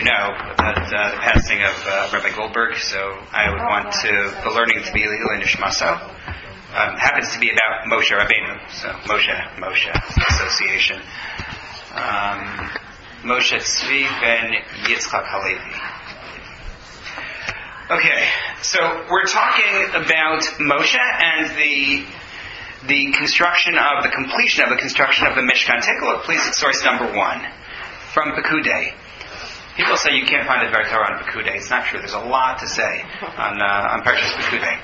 you know about the passing of Rabbi Goldberg, so I would want the learning to be Lilei Nishmaso. Happens to be about Moshe Rabbeinu, so Moshe association. Moshe Tzvi Ben Yitzchak Halevi. Okay, so we're talking about Moshe and the construction of the completion of the construction of the Mishkan. Take a look, please, at source number 1 from Pekudei. People say you can't find the Dvar Torah on Pekudei. It's not true. There's a lot to say on Parshas Pekudei.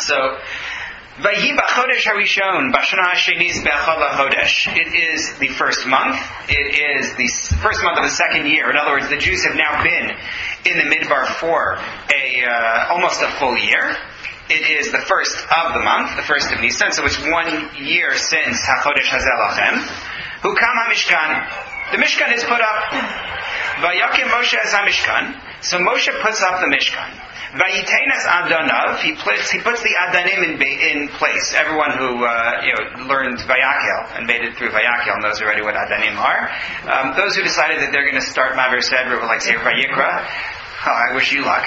So. It is the first month. It is the first month of the second year. In other words, the Jews have now been in the Midbar for almost a full year. It is the first of the month, the first of Nisan, so it's 1 year since HaChodesh Hazel Lachem. Hu kam HaMishkan. The Mishkan is put up. Vayakel Moshe as HaMishkan. So Moshe puts up the Mishkan. Vayitenas Adanav, he puts the Adanim in place. Everyone who learned Vayakel and made it through Vayakel knows already what Adanim are. Those who decided that they're going to start Ma'avir Sedra with, like, say, Vayikra, I wish you luck. I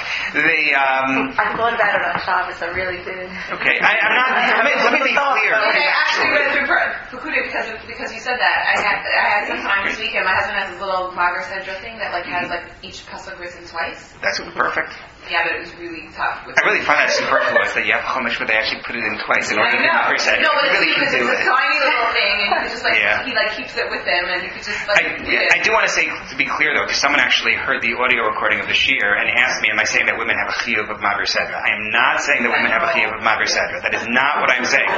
thought about it on Shabbos, I really did. Okay, I'm not. Let me be clear. Okay, actually, I went through Pekudei because you said that. I had some time this weekend. My husband has this little Ma'avir Sedra thing that has each Pasuk written twice. That's perfect. Yeah, but it was really tough. I really find that superfluous that you have Chumash where they actually put it in twice in order to do it. No, but really it's a tiny little thing, and he just he keeps it with him, and he could just I do want to say, to be clear though, because someone actually heard the audio recording of the shiur and asked me, am I saying that women have a chiyub of Ma'avir Sedra? I am not saying that women have a chiyub of Ma'avir Sedra. That is not what I'm saying.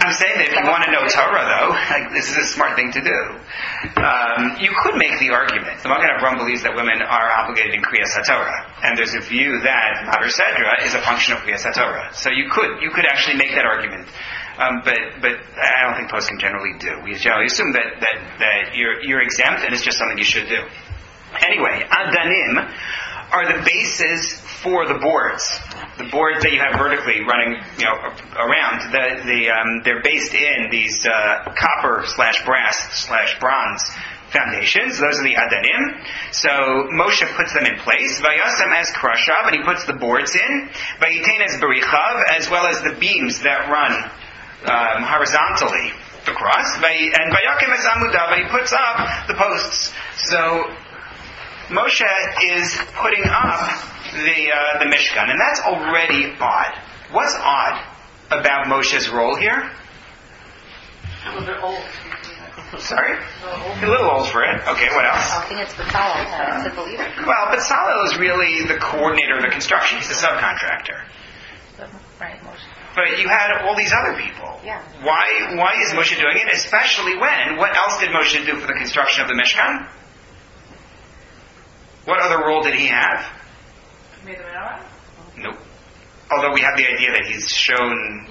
I'm saying that if you want to know Torah though, this is a smart thing to do. You could make the argument. The Magen Avraham believes that women are obligated in Kriyas HaTorah. And there's a view that Ma'avir Sedra is a function of Kriyas HaTorah. So you could actually make that argument. But I don't think posts can generally do. We generally assume that you're exempt and it's just something you should do. Anyway, Adanim are the bases for the boards. The boards that you have vertically running around, they're based in these copper/brass/bronze foundations. Those are the Adanim. So Moshe puts them in place. Vayasam as Krashav, and he puts the boards in. Vayitain as Berichav, as well as the beams that run horizontally across. And Vayakim as Amudav, and he puts up the posts. So Moshe is putting up the Mishkan, and that's already odd. What's odd about Moshe's role here? A little bit old. Sorry? A little old for it. Okay, what else? I think it's Betzalel. It's a believer. Well, Betzalel is really the coordinator of the construction. He's the subcontractor. Right, Moshe. But you had all these other people. Yeah. Why is Moshe doing it? Especially when? What else did Moshe do for the construction of the Mishkan? What other role did he have? He made the menorah? Nope. Although we have the idea that he's shown...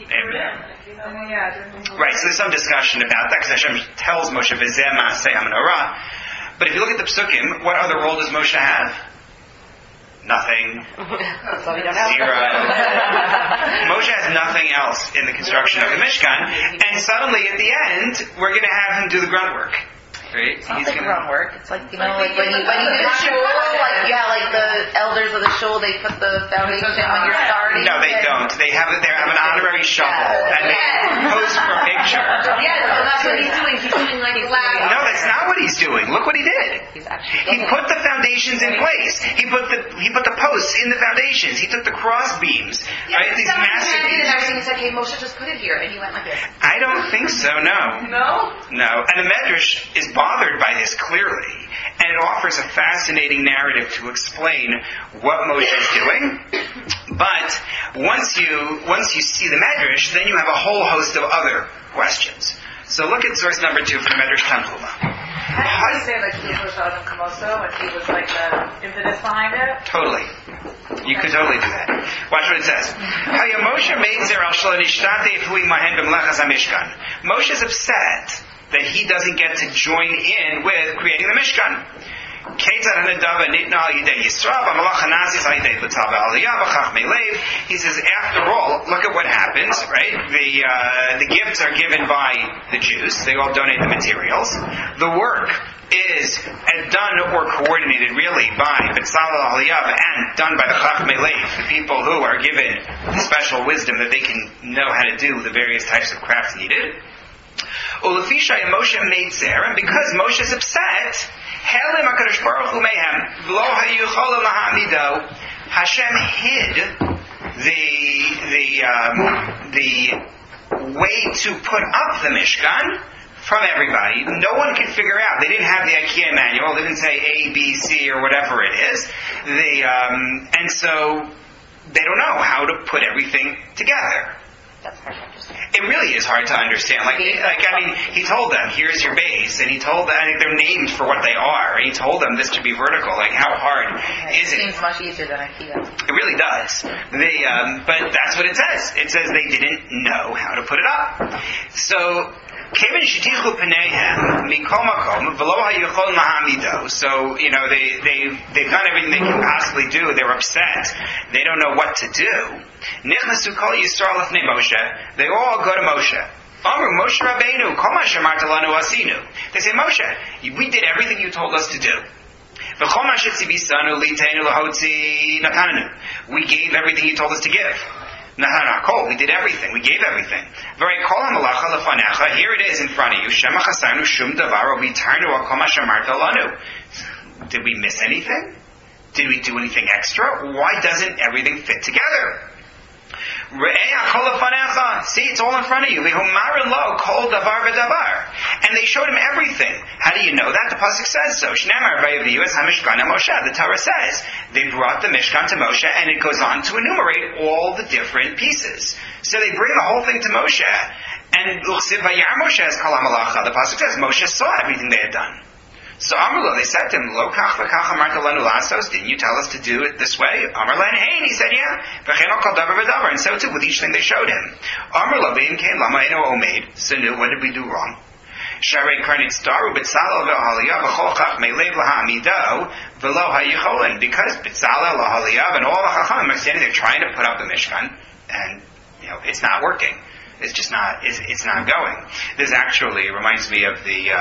Right, so there's some discussion about that, because Hashem tells Moshe, V'zeh ma'aseh ha'menorah. But if you look at the Psukim, what other role does Moshe have? Nothing. Zero. Moshe has nothing else in the construction of the Mishkan, and suddenly at the end, we're going to have him do the grunt work. Right? It's not like groundwork. It's like, when you do the shul, the elders of the shul, they put the foundation when you're starting. No, they don't. They have an honorary shovel, and they pose for a picture. Yeah, so that's what he's doing. He's doing No, that's not what he's doing. Look what he did. He put the foundations in place. He put the posts in the foundations. He took the cross beams. Yeah, right? These massive beams. And he said, hey, Moshe, just put it here. And he went like this. I don't think so, no. No? No. And the Medrash is bothered by this clearly, and it offers a fascinating narrative to explain what Moshe is doing. But once you see the Medrash, then you have a whole host of other questions. So look at source number 2 from Medrash Tanchuma. How do you say he was Adam Kamoso, and he was the impetus behind it? Totally. You could totally do that. Watch what it says. Moshe is upset that he doesn't get to join in with creating the Mishkan. He says, after all, look at what happens, right? The gifts are given by the Jews. They all donate the materials. The work is and done or coordinated really by Betzalel Aliyav and done by the Chachmei Leif, the people who are given the special wisdom that they can know how to do the various types of crafts needed. Ulefishai Moshe made Sarah, and because Moshe is upset, Helem HaKadosh Baruch Hu Mehem, Lo Hayuchol Mahamido, Hashem hid the way to put up the Mishkan from everybody. No one could figure out. They didn't have the IKEA manual. They didn't say A, B, C, or whatever it is. And so they don't know how to put everything together. That's hard to understand. It really is hard to understand. He told them, here's your base, and he told them, they're named for what they are, and he told them this should be vertical. How hard is it? It seems much easier than IKEA. It really does. But that's what it says. It says they didn't know how to put it up. So, they've done everything they can possibly do. They're upset. They don't know what to do. They all go to Moshe. They say, Moshe, we did everything you told us to do. We gave everything you told us to give. We did everything. We gave everything. Here it is in front of you. Did we miss anything? Did we do anything extra? Why doesn't everything fit together? See, it's all in front of you. And they showed him everything. How do you know that? The Pasuk says so. The Torah says they brought the Mishkan to Moshe, and it goes on to enumerate all the different pieces. So they bring the whole thing to Moshe, and the Pasuk says Moshe saw everything they had done. So Amrullah, they said to him, Lo kach v'kach amarta lanu lasos, didn't you tell us to do it this way? Amrullah and Hain, he said, yeah. V'chein al kol davar v'davar, and so too with each thing they showed him. Amrullah v'im kein lama eno omeid, sinu, what did we do wrong? Sharei karnit staru b'tzalel v'ahaliyav v'chol chachmei lev l'ha'amido v'lo ha'yicholin, because b'tzalel l'haliyav and all the chachamim are standing there trying to put up the Mishkan, and it's not working. It's just not. It's not going. This actually reminds me of the.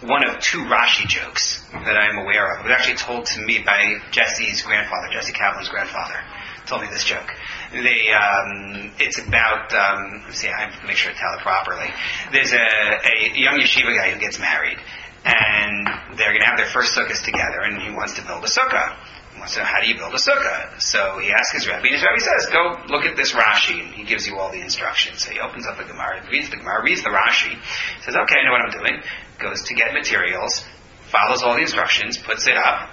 One of two Rashi jokes that I'm aware of. It was actually told to me by Jesse's grandfather, Jesse Kaplan's grandfather. Told me this joke. It's about, let's see, I have to make sure to tell it properly. There's a young yeshiva guy who gets married, and they're going to have their first sukkahs together, and he wants to build a sukkah. He wants to know, how do you build a sukkah? So he asks his rabbi, and his rabbi says, go look at this Rashi, and he gives you all the instructions. So he opens up the Gemara, reads the Gemara, reads the Rashi, says, okay, I know what I'm doing. Goes to get materials, follows all the instructions, puts it up,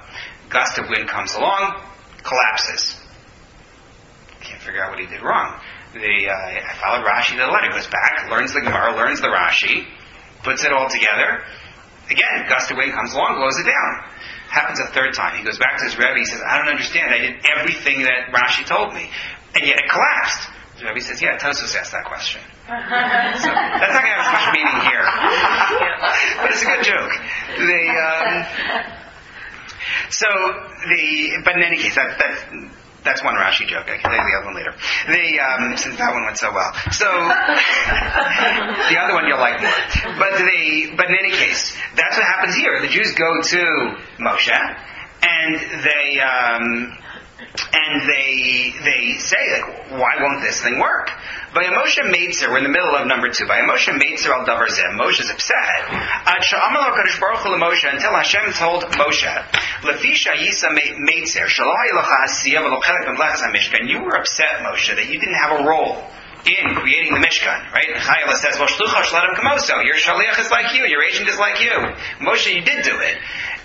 gust of wind comes along, collapses. Can't figure out what he did wrong. I followed Rashi to the letter, goes back, learns the Gemara, learns the Rashi, puts it all together. Again, gust of wind comes along, blows it down. Happens a third time. He goes back to his Rebbe, he says, I don't understand, I did everything that Rashi told me, and yet it collapsed. The Rebbe says, yeah, Tosus asked that question. So that's not going to have much meaning here. But it's a good joke. But in any case, that's one Rashi joke. I can tell you the other one later. Since that one went so well. So, the other one you'll like more. But in any case, that's what happens here. The Jews go to Moshe, and they say, why won't this thing work? By Moshe Meitzer, we're in the middle of number 2. By Moshe Meitzer al Davar Zeh, Moshe's upset. Until Hashem told Moshe, Lefisha Yisa Meitzer, Shalahi Lacha Asiyah Velochelik Memlechas HaMishkan. You were upset, Moshe, that you didn't have a role in creating the Mishkan, right? Chayla says, Well, Shlucha Shladam Kamoso, your Shaliach is like you, your agent is like you. Moshe, you did do it.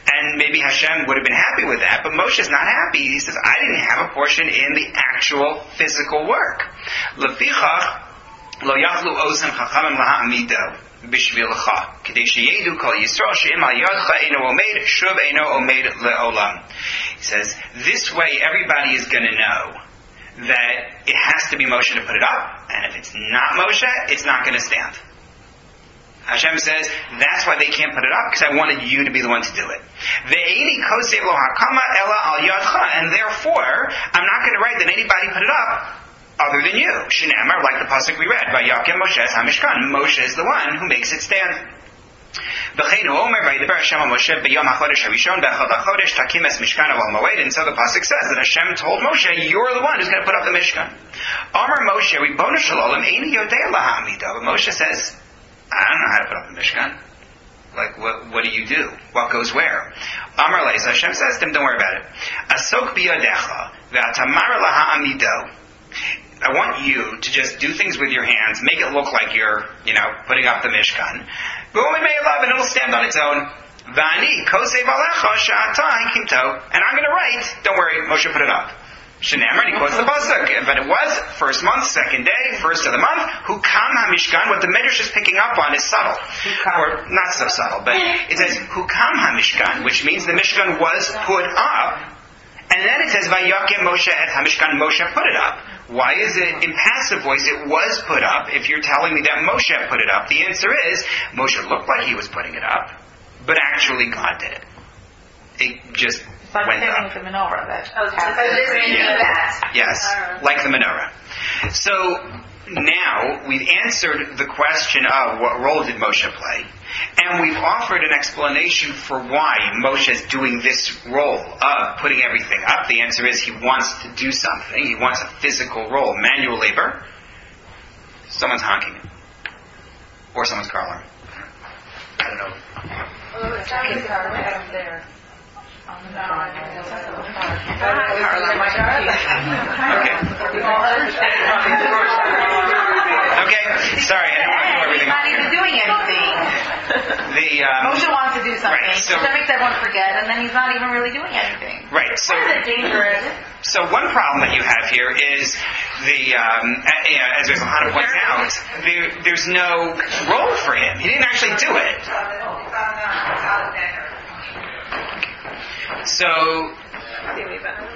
And maybe Hashem would have been happy with that, but Moshe's not happy. He says, I didn't have a portion in the actual physical work. Lefichach lo yachlu ozem chachamim lahamido bishvilcha k'dei sheyedu kol yisrael she'im al yadcha eino omeid shuv eino omeid leolam. He says, this way everybody is going to know that it has to be Moshe to put it up, and if it's not Moshe, it's not going to stand. Hashem says, that's why they can't put it up, because I wanted you to be the one to do it. And therefore, I'm not going to write that anybody put it up other than you. Shinamar, like the Pasuk we read, Vayakel Moshe HaMishkan. Moshe is the one who makes it stand. And so the Pasuk says that Hashem told Moshe, you're the one who's going to put up the Mishkan. Amar Moshe, Ribono shel Olam, Eini Yodea LaHamida. But Moshe says, I don't know how to put up the Mishkan. Like, what do you do? What goes where? Amar Leis, Hashem says to him, don't worry about it. Asok biyodecha, v'atamar laha'amido. I want you to just do things with your hands, make it look like you're, putting up the Mishkan. V'omen me'elav, and it'll stand on its own. V'ani kosei v'alecha sha'ata hikimto. And I'm going to write, don't worry, Moshe put it up. Shenamar, and he quotes the Pasuk. But it was first month, second day, first of the month, Hukam HaMishkan. What the Medrash is picking up on is subtle. Or not so subtle, but it says Hukam HaMishkan, which means the Mishkan was put up. And then it says Vayakel Moshe et HaMishkan, Moshe put it up. Why is it in passive voice, it was put up, if you're telling me that Moshe put it up? The answer is, Moshe looked like he was putting it up, but actually God did it. It just... Like the menorah that that. Yes, like the menorah. So now we've answered the question of what role did Moshe play, and we've offered an explanation for why Moshe is doing this role of putting everything up. The answer is he wants to do something. He wants a physical role, manual labor. Someone's honking, or someone's car alarm. I don't know. Well, it's out there. Okay. Sorry, I didn't want to do everything. He's not even doing anything. Moshe wants to do something. Right, so that makes everyone forget, and then he's not even really doing anything. Right. So that's dangerous. So one problem that you have here is as Hannah points out, there's no role for him. He didn't actually do it. So one problem is,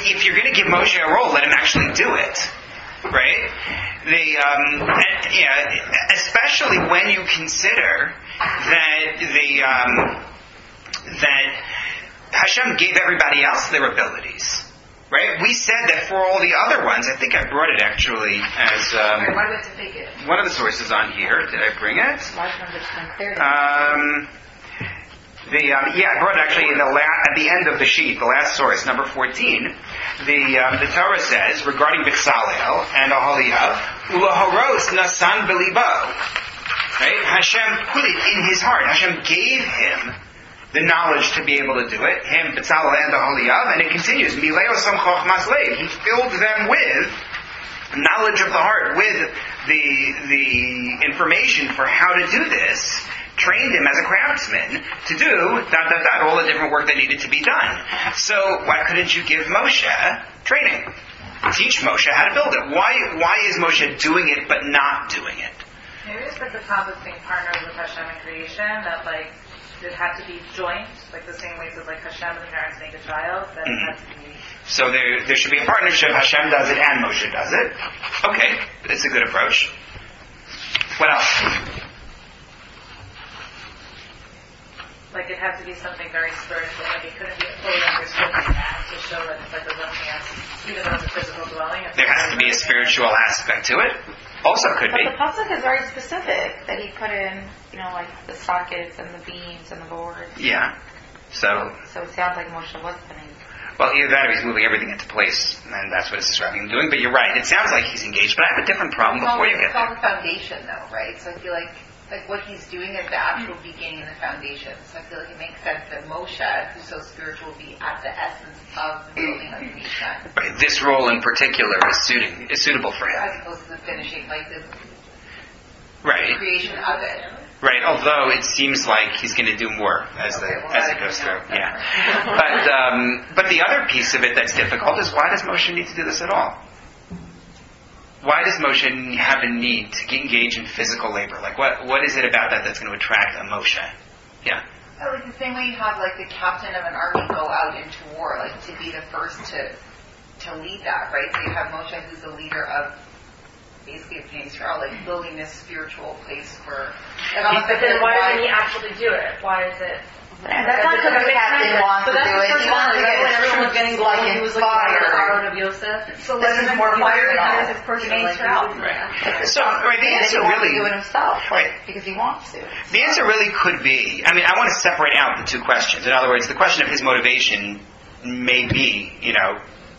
if you're going to give Moshe a role, let him actually do it, right? Especially when you consider that Hashem gave everybody else their abilities. Right? We said that for all the other ones, I think I brought it actually as one of the sources on here. Did I bring it? I brought it actually at the end of the sheet, the last source, number 14. The Torah says regarding Betzalel and Ahaliah, Ulahoros nasan belibo. Right? Hashem put it in his heart. Hashem gave him the knowledge to be able to do it, him, Betzalel, and Oholiab, and it continues, Mileo Sam Chochmas Leiv, he filled them with knowledge of the heart, with the information for how to do this, trained him as a craftsman to do all the different work that needed to be done. So why couldn't you give Moshe training? Teach Moshe how to build it. Why is Moshe doing it but not doing it? Maybe it's like the problem of being partners with Hashem in creation, that it had to be joint, like the same way that Hashem and the parents make a child. That it had to be... So there should be a partnership. Hashem does it and Moshe does it. Okay, it's a good approach. What else? It had to be something very spiritual. It couldn't be fully understood like that to show that it's a one hand, even though it's a physical dwelling. There has to be a spiritual aspect to it. Also could be. But the Pasuk is very specific that he put in, the sockets and the beams and the boards. Yeah. So it sounds like Moshe was putting. Well, either that or he's moving everything into place, and that's what it's describing him doing. But you're right; it sounds like he's engaged. But I have a different problem before you get there. It's called the foundation, though, right? So I feel like what he's doing is the actual beginning of the foundation. So I feel like it makes sense that Moshe, who's so spiritual, will be at the essence of the building of the Mishkan. Right. This role in particular is suitable for him. As opposed to the finishing, the creation of it. Right, although it seems like he's going to do more as it goes through. Yeah. But the other piece of it that's difficult is why does Moshe need to do this at all? Why does Moshe have a need to engage in physical labor? What is it about that that's going to attract a Moshe? Yeah. The same way you have the captain of an army go out into war, to be the first to lead that, right? So you have Moshe, who's the leader of basically a place for all, like, lowliness, spiritual place for... But then why doesn't he actually do it? Why is it... Yeah, that's not because the captain wants to do it. He wants to get his troops getting inspired. So this is more fire than his personal trout. Right. So the answer really... He wants to do it himself, right? Because he wants to. The answer really could be... I mean, I want to separate out the two questions. In other words, the question of his motivation may be,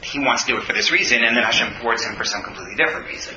he wants to do it for this reason, and then Hashem rewards him for some completely different reason.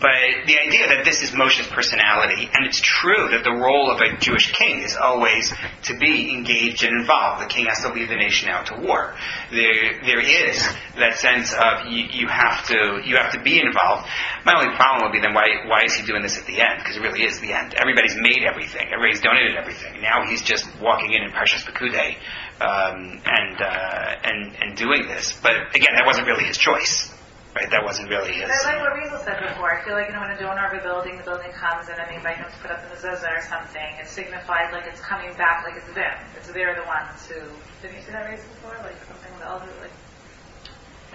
But the idea that this is Moshe's personality, and it's true that the role of a Jewish king is always to be engaged and involved. The king has to lead the nation out to war. There is that sense of you have to be involved. My only problem would be then why is he doing this at the end? Because it really is the end. Everybody's made everything. Everybody's donated everything. Now he's just walking in Parshas Pekudei and doing this. But again, that wasn't really his choice. Right, that wasn't really his... But like what Reza said before, I feel like when a donor of a building, the building comes and they invite him to put up a mezuzah or something, it signifies like it's coming back, like it's them. It's they're the ones who... Didn't you say that, Reza, before? Like something with the elder, like...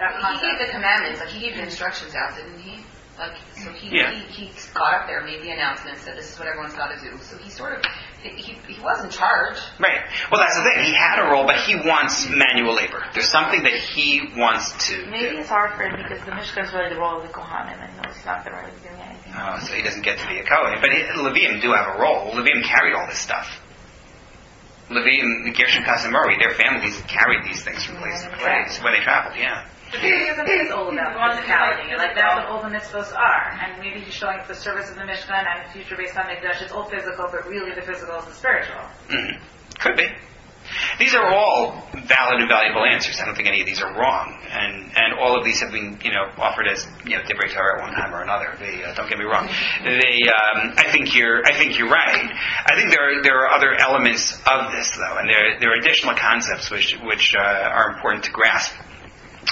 He gave the commandments, like he gave the instructions out, didn't he? Like, so he got up there, made the announcement, said this is what everyone's got to do. So he sort of... He was in charge. Right. Well, that's the thing. He had a role, but he wants manual labor. There's something that he wants to Maybe do. It's hard for him because the Mishkan is really the role of the Kohanim, and he's not the really doing anything. Oh, so he doesn't get to be a Kohen. But Levium do have a role. Levium carried all this stuff. Levium, the Gershon Kasimori, their families carried these things from place to place when they traveled, yeah. The thing isn't it's all about physicality. Like, that's what all the mitzvahs are. And maybe he's showing the service of the Mishkan and future based on Hamikdash. It's all physical, but really the physical is the spiritual. Mm-hmm. Could be. These are all valid and valuable answers. I don't think any of these are wrong. And all of these have been, offered as, Divrei Torah at one time or another. They, don't get me wrong. I think you're right. I think there are other elements of this, though. And there are additional concepts which are important to grasp.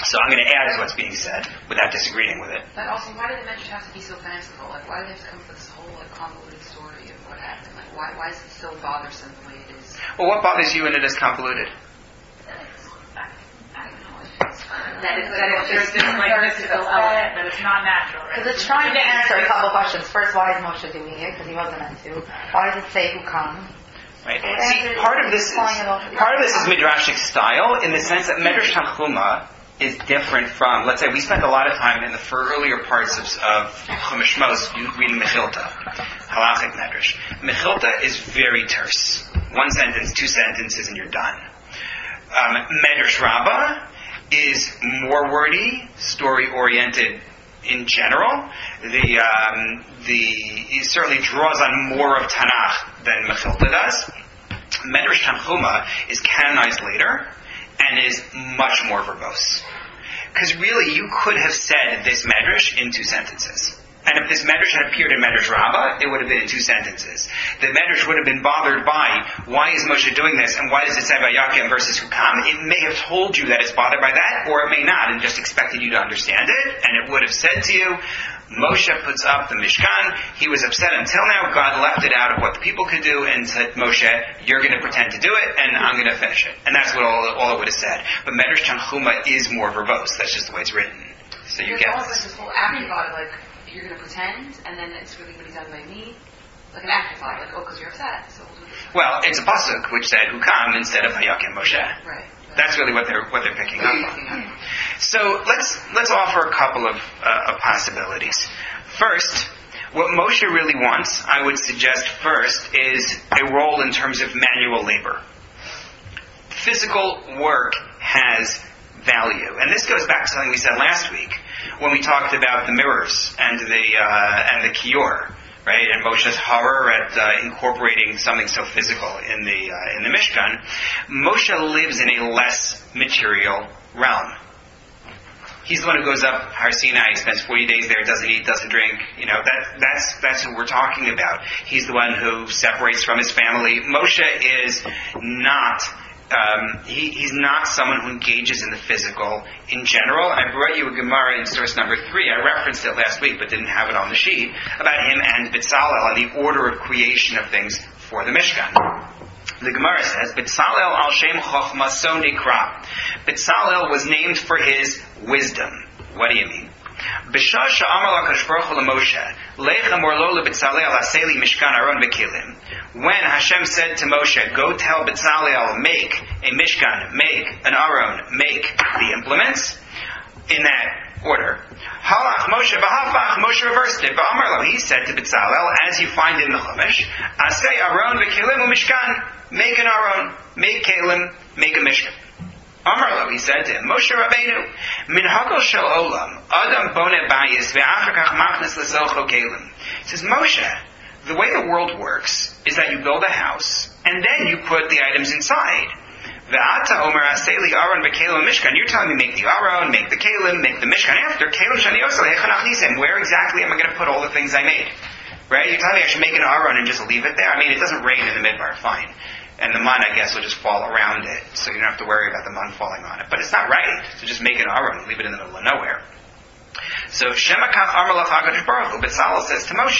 So I'm going to add to what's being said without disagreeing with it. But also, why did the Medrash have to be so fanciful? Like, why did they have to come up with this whole convoluted story of what happened? Like, why is it so bothersome the way it is? Well, what bothers you when it is convoluted? I don't know. There's this mystical element, but it's not natural, right? Because it's trying to answer a couple questions. First, why is Moshe doing it? Because he wasn't meant to. Why does it say who comes? Right. See, part of this is Midrashic style in the sense that Medrash Tanchuma is different from, let's say, we spent a lot of time in the earlier parts of Chumash Mos reading Mechilta, halachic medrash. Mechilta is very terse. One sentence, two sentences, and you're done. Medrash Rabbah is more wordy, story-oriented in general. It certainly draws on more of Tanakh than Mechilta does. Medrash Tanchuma is canonized later, and is much more verbose. Because really, you could have said this medrash in two sentences. And if this medrash had appeared in Medrash Rabbah, it would have been in two sentences. The medrash would have been bothered by, why is Moshe doing this, and why does it say Vayakel versus Hukam? It may have told you that it's bothered by that, or it may not, and just expected you to understand it, and it would have said to you, Moshe puts up the Mishkan, he was upset until now, God left it out of what the people could do, and said, Moshe, you're going to pretend to do it, and I'm going to finish it. And that's what all it would have said. But Medrash Tanchuma is more verbose, that's just the way it's written. So you get almost this whole afterthought of you're going to pretend, and then it's really going to be done by me, like an afterthought, because you're upset. So we'll do it. Well, it's a pasuk which said Hukam instead of Hayakim Moshe. Right. That's really what they're picking up on. So let's offer a couple of possibilities. First, what Moshe really wants, I would suggest first, is a role in terms of manual labor. Physical work has value, and this goes back to something we said last week when we talked about the mirrors and the kior, right? And Moshe's horror at incorporating something so physical in the Mishkan. Moshe lives in a less material realm. He's the one who goes up Har Sinai, spends 40 days there, doesn't eat, doesn't drink. That's who we're talking about. He's the one who separates from his family. Moshe is not. He's not someone who engages in the physical in general. I brought you a Gemara in source number 3. I referenced it last week but didn't have it on the sheet about him and Betzalel and the order of creation of things for the Mishkan. The Gemara says, Betzalel al Shem Chochma Sonikra. Betzalel was named for his wisdom. What do you mean? B'shasha amar HaKadosh Baruch Hu LeMoshe, Leichem orlo leBetzalel aseli Mishkan Aron v'kilim. When Hashem said to Moshe, go tell Betzalel, make a Mishkan, make an Aron, make the implements, in that order. Halach Moshe b'hafach, Moshe reversed it. Ba'amar lo, he said to Betzalel, as you find in the Chumash, asei Aron v'kilim u'Mishkan, make an Aron, make Kelim, make a Mishkan. Amar lo, he said to him, Moshe Rabbeinu, min hakel shel olam, adam bone bayis ve'achar kach machnes lezocho kelim. He says, Moshe, the way the world works is that you build a house and then you put the items inside. Ve'ata omer aseli aron ve'kelim mishkan. You're telling me make the aron, make the kelim, make the mishkan after kelim shani osel hechanach nisem. Where exactly am I going to put all the things I made? Right? You're telling me I should make an aron and just leave it there? I mean, it doesn't rain in the midbar, fine. And the man, I guess, will just fall around it, so you don't have to worry about the man falling on it. But it's not right, so just make it our own and leave it in the middle of nowhere. So, Shemakach Amalach HaKadosh Baruch Hu, Betzalel says to Moshe,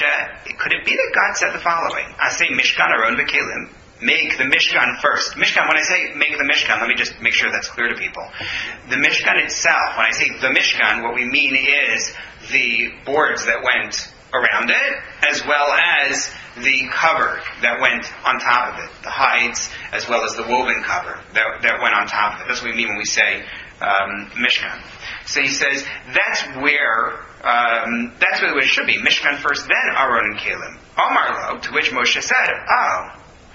could it be that God said the following? I say Mishkan Aron V'Kelim, make the Mishkan first. Mishkan, when I say make the Mishkan, let me just make sure that's clear to people. The Mishkan itself, when I say the Mishkan, what we mean is the boards that went around it, as well as the cover that went on top of it, the hides, as well as the woven cover that went on top of it. That's what we mean when we say Mishkan. So he says that's where it should be. Mishkan first, then Aron and Kelim. Omar lo, to which Moshe said,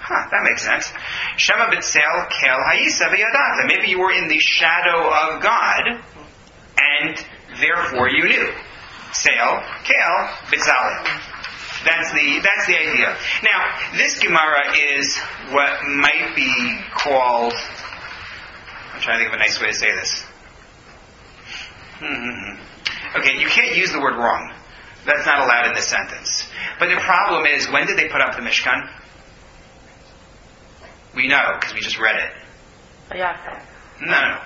that makes sense. Shema B'Tzel Kel Ha'isa V'Yadat, that maybe you were in the shadow of God, and therefore you knew. Sale, Kale, Betzalel. That's the idea. Now, this Gemara is what might be called, I'm trying to think of a nice way to say this. Okay, you can't use the word wrong. That's not allowed in this sentence. But the problem is, when did they put up the Mishkan? We know, because we just read it. Yeah. No.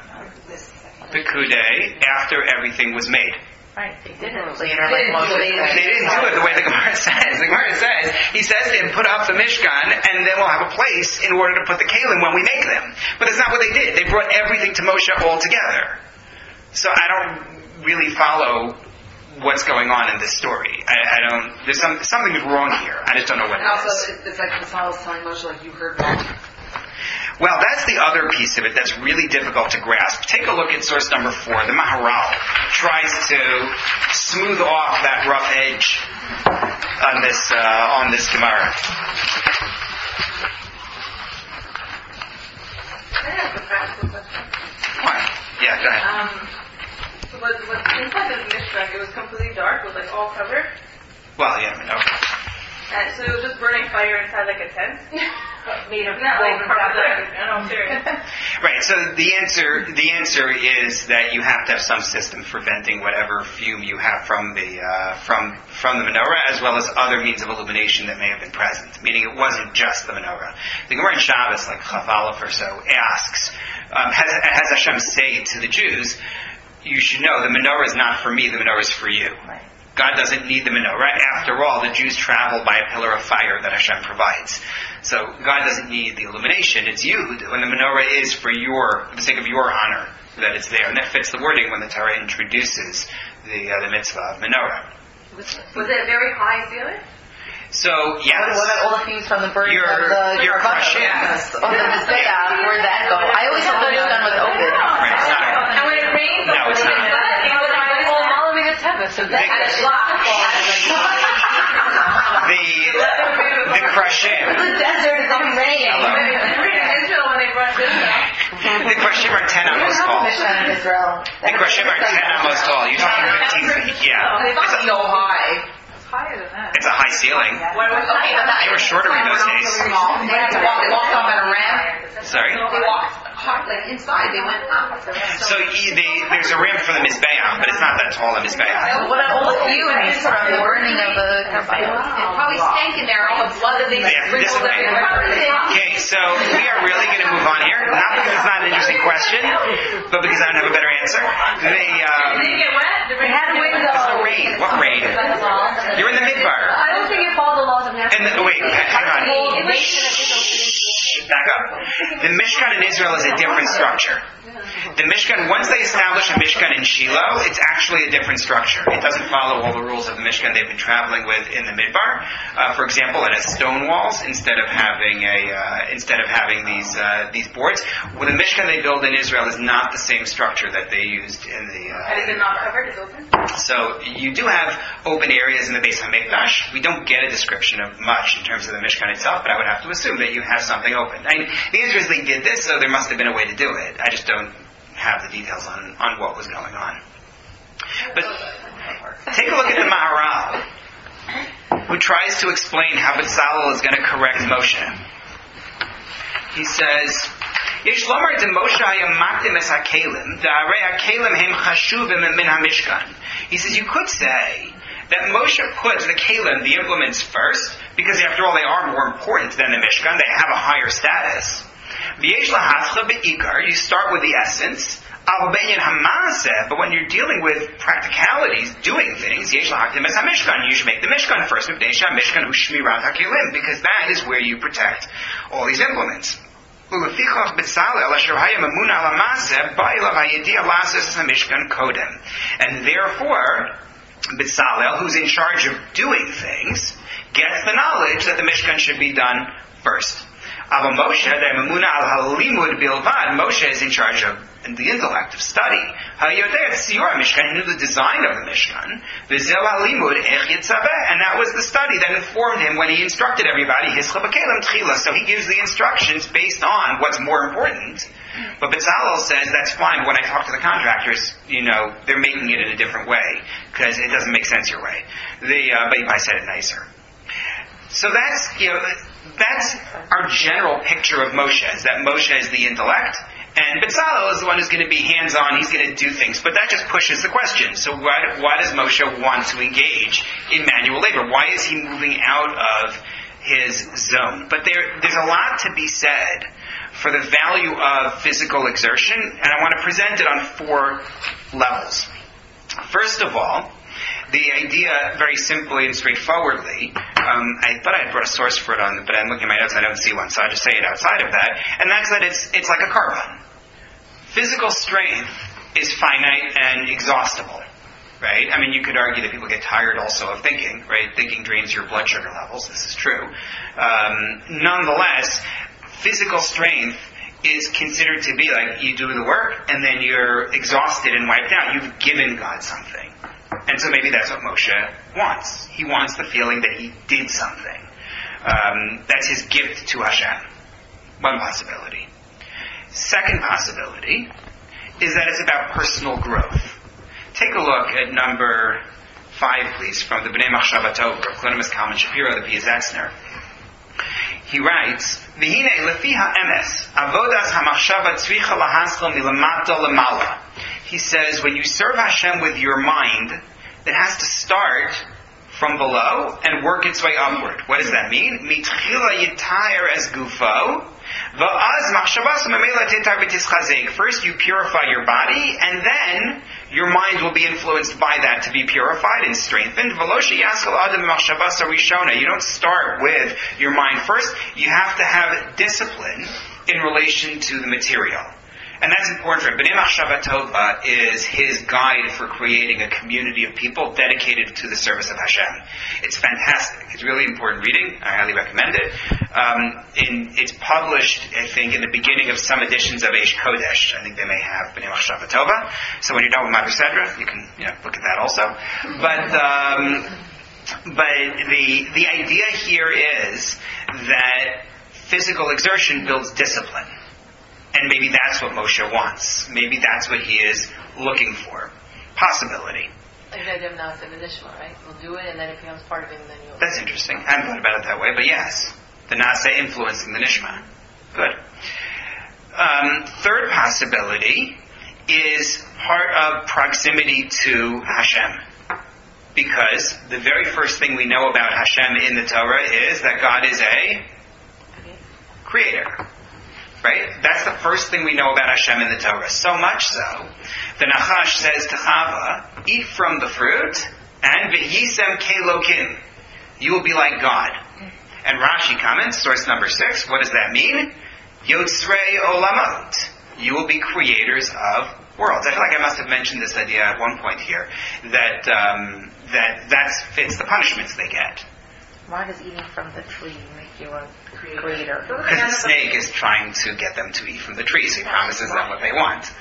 Pekudei, after everything was made. Right, they didn't. They didn't do it the way the Gemara says. The Gemara says, he says to him, put up the Mishkan, and then we'll have a place in order to put the Kalim when we make them. But that's not what they did. They brought everything to Moshe all together. So I don't really follow what's going on in this story. I don't, there's something is wrong here. I just don't know what it is. Also, it's like the Saul's telling Moshe, like, you heard that. Well, that's the other piece of it that's really difficult to grasp. Take a look at source number 4. The Maharal tries to smooth off that rough edge on this Gemara. Can I ask a practical question? Why? Yeah, go ahead. Was inside the Mishkan, it was completely dark, was like all covered? Well, yeah, I mean, okay. And so it was just burning fire inside like a tent? Made of right, so the answer is that you have to have some system for venting whatever fume you have from the menorah, as well as other means of illumination that may have been present. Meaning, it wasn't just the menorah. The Gemara in Shabbos, like Chaf Aleph or so, asks, has Hashem say to the Jews, "You should know the menorah is not for me; the menorah is for you." Right. God doesn't need the menorah. After all, the Jews travel by a pillar of fire that Hashem provides. So God doesn't need the illumination. It's you, when the menorah is for the sake of your honor, that it's there. And that fits the wording when the Torah introduces the mitzvah of menorah. Was it a very high ceiling? So, yes. All the things from the burning of the... Your crushing. Where'd that go? I always thought the Mishkan was open. Right, it's not. And when it rains... No, it's not. So the crushing. The desert is on rain. The crushing are 10 amos tall. The crushing are 10 amos tall. You're talking 15 feet. Yeah. It's so high. Higher than that. It's a high ceiling. Yeah. They were shorter in those days. They walked up on a ramp. Sorry? They walked hard, like inside. They went up. There's a ramp for the Mizbeah, but it's not that tall a Mizbeah. What about all the fumes from the burning of the... It probably stank in there, all the blood of these rituals that they were. Okay, so we are really going to move on here. Not because it's not an interesting question, but because I don't have a better answer. Did it get wet? It had to wait until... It's the rain. What rain? You're in the midbar. I don't think it followed the laws of natural. Wait, hang on. back up. The Mishkan in Israel is a different structure. The Mishkan, once they establish a Mishkan in Shiloh, it's actually a different structure. It doesn't follow all the rules of the Mishkan they've been traveling with in the Midbar. For example, it has stone walls instead of having these boards. Well, the Mishkan they build in Israel is not the same structure that they used in the. And is it not covered? It's open. So you do have open areas in the base of Hamikdash. We don't get a description of much in terms of the Mishkan itself, but I would have to assume that you have something open. I mean, the Israelis did this, so there must have been a way to do it. I just don't have the details on what was going on. But take a look at the Maharal, who tries to explain how Betzalel is going to correct Moshe. He says, Yesh lomar de Moshe yamakdim es hakelim, da'arei hakelim hem chashuvim min hamishkan. He says, you could say that Moshe puts the kelim, the implements, first, because after all they are more important than the Mishkan, they have a higher status. You start with the essence, but when you're dealing with practicalities, doing things, you should make the Mishkan first, because that is where you protect all these implements. And therefore, Betzalel, who's in charge of doing things, gets the knowledge that the Mishkan should be done first. Abba Moshe, the Mamuna al Halimud Bilvad, Moshe is in charge of the intellect of study. Hayodeh Sior Mishkan, he knew the design of the Mishkan. Vizel Halimud Echid Sabeh, and that was the study that informed him when he instructed everybody, his Chabakelim Tchila. So he gives the instructions based on what's more important. But Betzalel says, that's fine, when I talk to the contractors, they're making it in a different way, because it doesn't make sense your way. But I said it nicer. So that's our general picture of Moshe, is that Moshe is the intellect, and Betzalel is the one who's going to be hands-on, he's going to do things. But that just pushes the question. So why does Moshe want to engage in manual labor? Why is he moving out of his zone? But there's a lot to be said for the value of physical exertion, and I want to present it on four levels. First of all, the idea, very simply and straightforwardly, I thought I had brought a source for it, but I'm looking at my notes and I don't see one, so I just say it outside of that, and that's that it's like a car run. Physical strength is finite and exhaustible, right? I mean, you could argue that people get tired also of thinking, right? Thinking drains your blood sugar levels, this is true. Nonetheless, physical strength is considered to be like you do the work and then you're exhausted and wiped out. You've given God something. And so maybe that's what Moshe wants. He wants the feeling that he did something. That's his gift to Hashem. One possibility. Second possibility is that it's about personal growth. Take a look at number 5, please, from the B'nai Machshavatov, Economist Kalman Shapiro, the P. Zatzner. He writes, V'hinei lefi ha'emes, avodas ha'machshava tzricha lahaskel milamata lamala. He says, when you serve Hashem with your mind, it has to start from below and work its way upward. What does that mean? Mitchila yitair es gufo, va'az machshavas memela teitar v'tischazek. First you purify your body, and then your mind will be influenced by that to be purified and strengthened. You don't start with your mind first. You have to have discipline in relation to the material. And that's important for him. B'nai Machshava Tova is his guide for creating a community of people dedicated to the service of Hashem. It's fantastic. It's really important reading. I highly recommend it. It's published, I think, in the beginning of some editions of Eish Kodesh. I think they may have B'nai Machshava Tova. So when you're done with Ma'avir Sedra, you can look at that also. But the idea here is that physical exertion builds discipline. And maybe that's what Moshe wants. Maybe that's what he is looking for. Possibility. Like the idea of now it's an initial, right? We'll do it, and then it becomes part of it, and then you'll... That's interesting. I haven't thought about it that way, but yes. The Nasa influencing the Nishma. Good. Third possibility is part of proximity to Hashem. Because the very first thing we know about Hashem in the Torah is that God is a creator. Right? That's the first thing we know about Hashem in the Torah. So much so, the Nachash says to Chava, eat from the fruit, and v'yisem kelokim. You will be like God. And Rashi comments, source number 6, what does that mean? Yotzrei Olamot. You will be creators of worlds. I feel like I must have mentioned this idea at one point here, that fits the punishments they get. Why does eating from the tree make you a creator? Because the snake is trying to get them to eat from the tree, so he promises them what they want.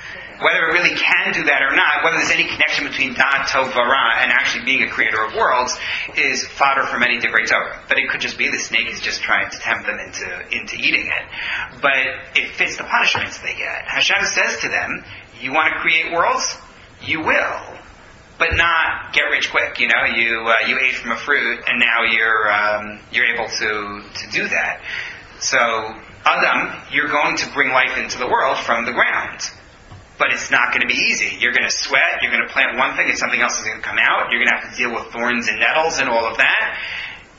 Whether it really can do that or not, whether there's any connection between Da'at Tovara and actually being a creator of worlds, is fodder for many different Torah. But it could just be the snake is just trying to tempt them into eating it. But it fits the punishments they get. Hashem says to them, you want to create worlds? You will. But not get rich quick. You know, you ate from a fruit and now you're able to do that. So, Adam, you're going to bring life into the world from the ground. But it's not going to be easy. You're going to sweat, you're going to plant one thing and something else is going to come out. You're going to have to deal with thorns and nettles and all of that.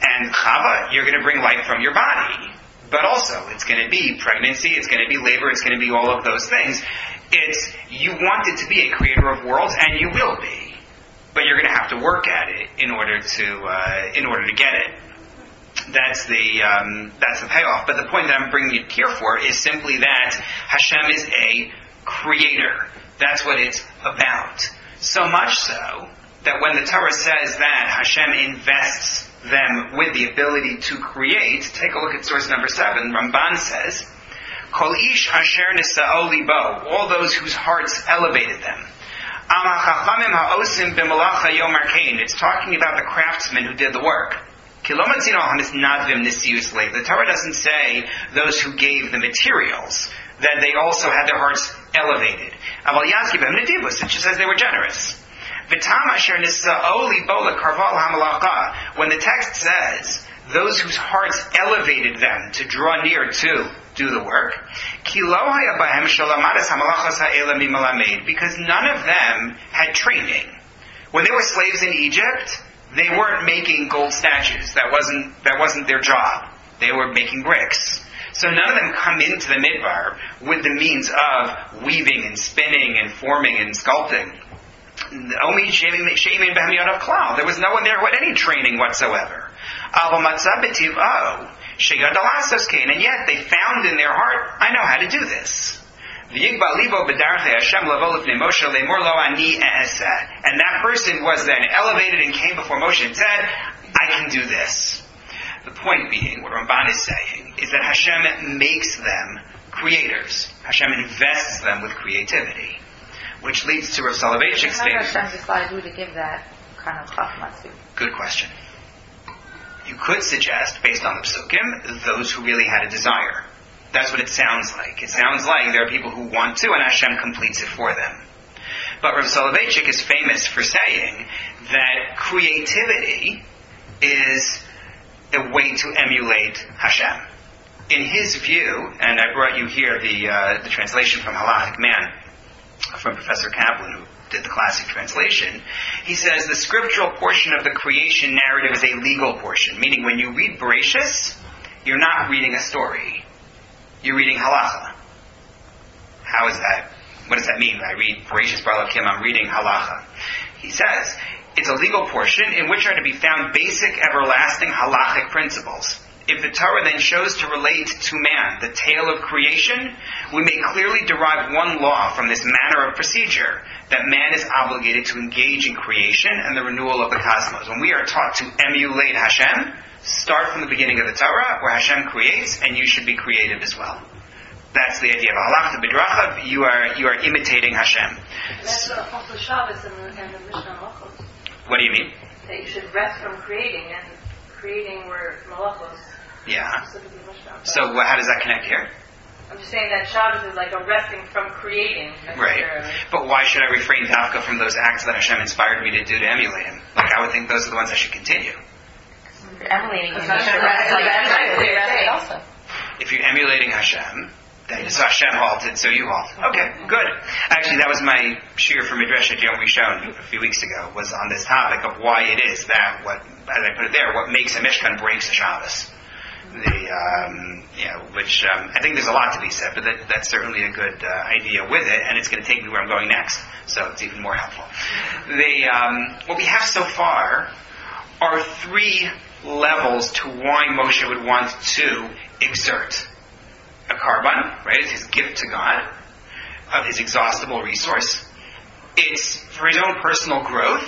And Chava, you're going to bring life from your body. But also, it's going to be pregnancy, it's going to be labor, it's going to be all of those things. It's, you wanted to be a creator of worlds, and you will be. But you're going to have to work at it in order to get it. That's the payoff. But the point that I'm bringing it here for is simply that Hashem is a creator. That's what it's about. So much so that when the Torah says that Hashem invests them with the ability to create, take a look at source number 7. Ramban says, "Kol ish asher nisa'o libo," all those whose hearts elevated them. It's talking about the craftsmen who did the work. The Torah doesn't say those who gave the materials, that they also had their hearts elevated. It just says they were generous. When the text says those whose hearts elevated them to draw near to do the work, because none of them had training. When they were slaves in Egypt, they weren't making gold statues. That wasn't their job. They were making bricks. So none of them come into the Midbar with the means of weaving and spinning and forming and sculpting. There was no one there who had any training whatsoever. And yet they found in their heart, I know how to do this. And that person was then elevated and came before Moshe and said, I can do this. The point being, what Ramban is saying, is that Hashem makes them creators. Hashem invests them with creativity. Which leads to Rav Soloveitchik's statement. How does Hashem decide who to give that kind of chachma to? Good question. You could suggest, based on the psukim, those who really had a desire. That's what it sounds like. It sounds like there are people who want to, and Hashem completes it for them. But Rav Soloveitchik is famous for saying that creativity is a way to emulate Hashem. In his view, and I brought you here the translation from Halachic Man, from Professor Kaplan, who did the classic translation, he says the scriptural portion of the creation narrative is a legal portion, meaning when you read Bereshit, you're not reading a story. You're reading halacha. How is that? What does that mean? When I read Bereshit Bar Lakim, I'm reading halacha. He says it's a legal portion in which are to be found basic, everlasting halachic principles. If the Torah then shows to relate to man the tale of creation, we may clearly derive one law from this manner of procedure, that man is obligated to engage in creation and the renewal of the cosmos. When we are taught to emulate Hashem, start from the beginning of the Torah, where Hashem creates, and you should be creative as well. That's the idea of halachta b'drachav, you are imitating Hashem. That's the Apostle Shabbos and the Mishnah Malachos. What do you mean? That you should rest from creating, and creating were Malachos. Yeah. So how does that connect here? I'm just saying that Shabbos is like a resting from creating. Right. But why should I refrain dafka from those acts that Hashem inspired me to do to emulate Him? Like, I would think those are the ones I should continue. You're emulating Him. If you're emulating Hashem, then so Hashem halted, so you halt. Okay, good. Actually, that was my shiur from Medrash Tanchuma a few weeks ago, was on this topic of why it is that, as I put it there, what makes a Mishkan breaks a Shabbos. I think there's a lot to be said, but that's certainly a good idea with it, and it's going to take me where I'm going next, so it's even more helpful. What we have so far are three levels to why Moshe would want to exert a karban, right? It's his gift to God of his exhaustible resource. It's for his own personal growth.